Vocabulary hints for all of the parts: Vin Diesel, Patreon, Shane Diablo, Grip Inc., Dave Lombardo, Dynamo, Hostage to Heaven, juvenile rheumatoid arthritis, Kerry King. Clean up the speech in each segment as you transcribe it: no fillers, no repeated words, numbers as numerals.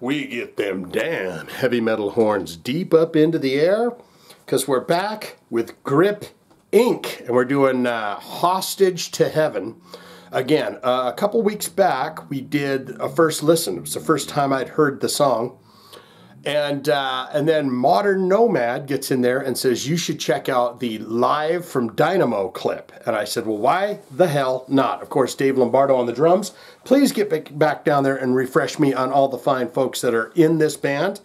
We get them damn heavy metal horns deep up into the air, because we're back with Grip Inc. and we're doing Hostage to Heaven. Again, a couple weeks back we did a first listen. It was the first time I'd heard the song. And then Modern Nomad gets in there and says, you should check out the Live from Dynamo clip. And I said, well, why the hell not? Of course, Dave Lombardo on the drums. Please get back down there and refresh me on all the fine folks that are in this band.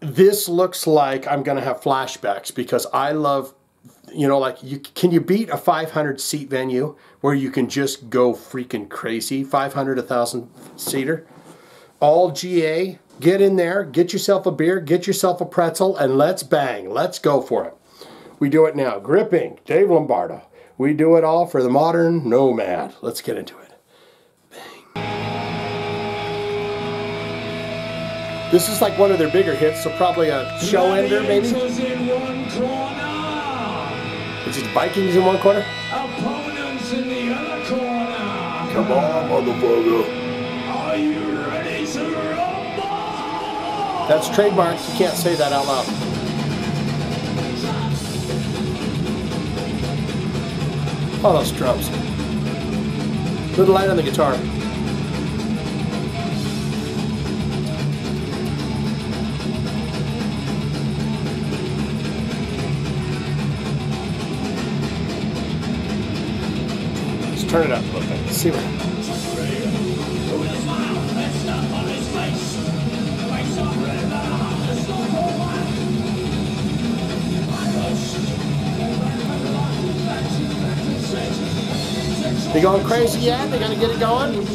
This looks like I'm going to have flashbacks, because I love, you know, like, can you beat a 500-seat venue where you can just go freaking crazy? 500, 1,000-seater? All GA, get in there, get yourself a beer, get yourself a pretzel, and let's bang. Let's go for it. We do it now. Grip Inc., Dave Lombardo. We do it all for the Modern Nomad. Let's get into it. Bang. This is like one of their bigger hits, so probably a show ender, maybe. Is it Vikings in one corner? Opponents in the other corner. Come on, motherfucker. Are you ready to rumble? That's trademark. You can't say that out loud. Oh, those drums. A little light on the guitar. Let's turn it up a little bit. Let's see what. They going crazy yet? They gonna get it going?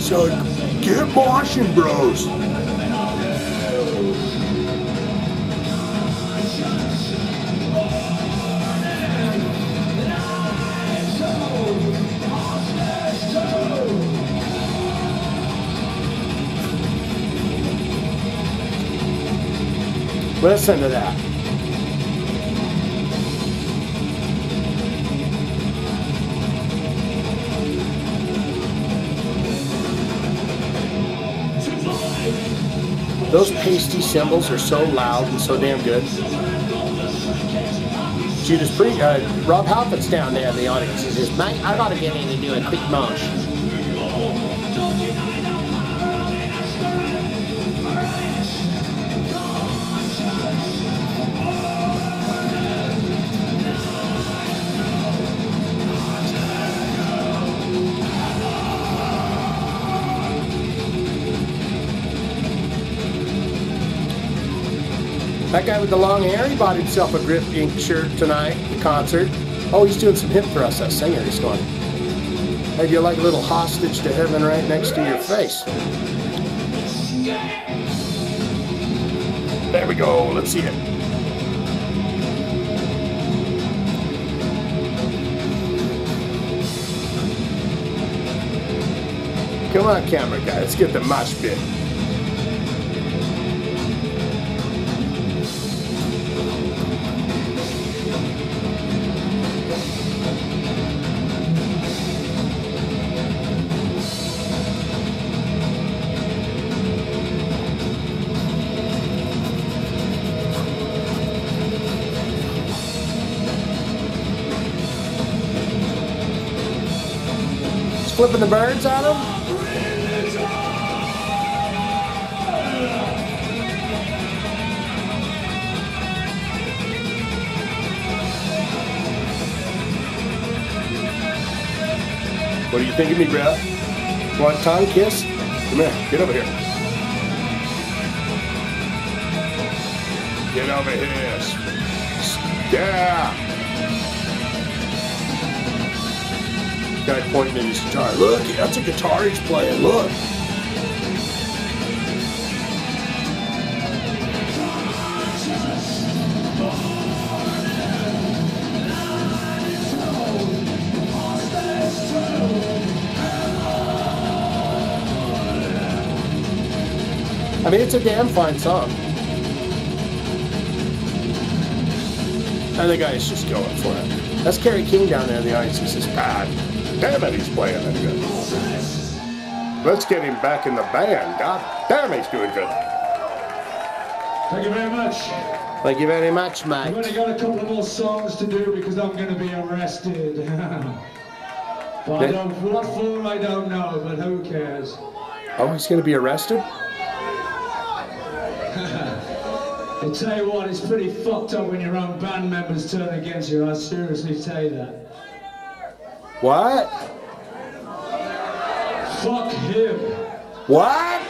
So get washing, bros. Listen to that. Those pasty cymbals are so loud and so damn good. Judas Priest, Rob Halford's down there in the audience. He says, mate, I gotta get in and do a quick march. That guy with the long hair, he bought himself a Grip Inc. shirt tonight, the concert. Oh, he's doing some hip thrusts, that singer, he's going. Hey, you're like a little hostage to heaven right next to your face. There we go, let's see it. Come on, camera guy, let's get the mosh pit. Flipping the birds on them. What do you think of me, bro? Want a tongue kiss? Come here, get over here. Get over here. Yeah. Guy pointing at his guitar. Look, that's a guitar he's playing. Look. I mean, it's a damn fine song. And the guy's just going for it. That's Kerry King down there in the audience. He says, God damn it, he's playing it good. Let's get him back in the band. God damn, he's doing good. Thank you very much. Thank you very much, mate. I've only got a couple of more songs to do because I'm going to be arrested. Well, I don't, what for, I don't know, but who cares? Oh, he's going to be arrested? I tell you what, it's pretty fucked up when your own band members turn against you. I seriously tell you that. What? Fuck him. What?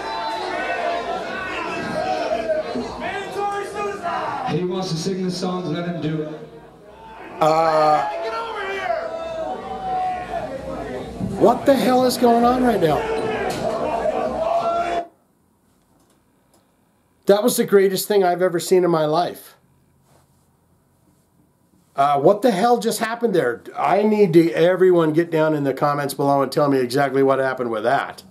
He wants to sing the songs, let him do it. What the hell is going on right now? That was the greatest thing I've ever seen in my life. What the hell just happened there? I need to everyone get down in the comments below and tell me exactly what happened with that.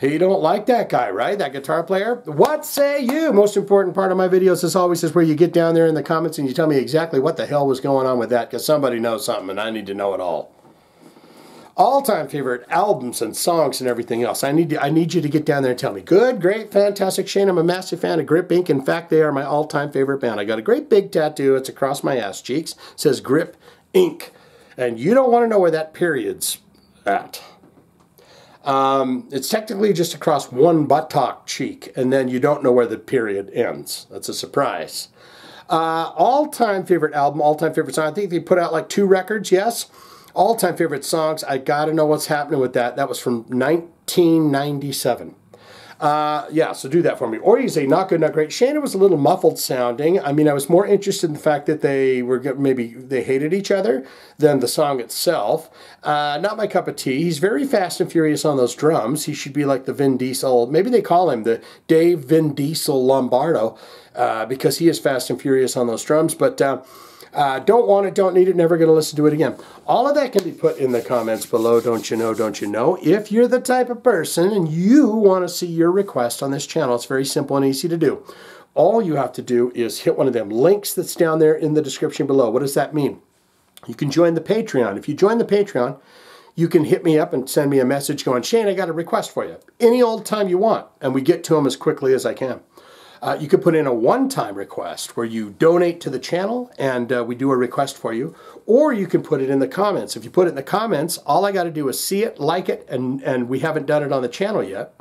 He don't like that guy, right? That guitar player? What say you? Most important part of my videos, as always, is where you get down there in the comments and you tell me exactly what the hell was going on with that, because somebody knows something and I need to know it all. All-time favorite albums and songs and everything else. I need you to get down there and tell me. Good, great, fantastic, Shane. I'm a massive fan of Grip Inc. In fact, they are my all-time favorite band. I got a great big tattoo. It's across my ass cheeks. It says Grip Inc. And you don't want to know where that period's at. It's technically just across one buttock cheek, and then you don't know where the period ends. That's a surprise. All-time favorite album, all-time favorite song. I think they put out like 2 records, yes. All-time favorite songs. I gotta know what's happening with that. That was from 1997. Yeah, so do that for me. Or you say, not good, not great. Shane was a little muffled sounding. I mean, I was more interested in the fact that they were, maybe they hated each other than the song itself. Not my cup of tea. He's very fast and furious on those drums. He should be like the Vin Diesel. Maybe they call him the Dave Vin Diesel Lombardo because he is fast and furious on those drums. But don't want it, don't need it, never going to listen to it again. All of that can be put in the comments below, don't you know, don't you know. If you're the type of person and you want to see your request on this channel, it's very simple and easy to do. All you have to do is hit one of them links that's down there in the description below. What does that mean? You can join the Patreon. If you join the Patreon, you can hit me up and send me a message going, Shane, I got a request for you. Any old time you want, and we get to them as quickly as I can. You could put in a one-time request where you donate to the channel and we do a request for you. Or you can put it in the comments. If you put it in the comments, all I got to do is see it, like it, and we haven't done it on the channel yet.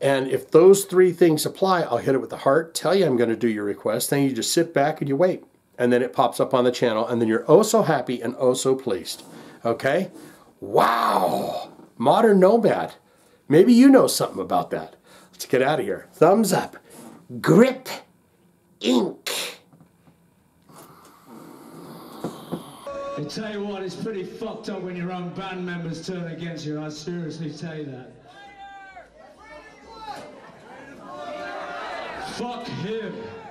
And if those 3 things apply, I'll hit it with a heart, tell you I'm going to do your request. Then you just sit back and you wait. And then it pops up on the channel. And then you're oh so happy and oh so pleased. Okay? Wow! Modern Nomad. Maybe you know something about that. Let's get out of here. Thumbs up. Grip Inc. I tell you what, it's pretty fucked up when your own band members turn against you. I seriously tell you that. Fuck him.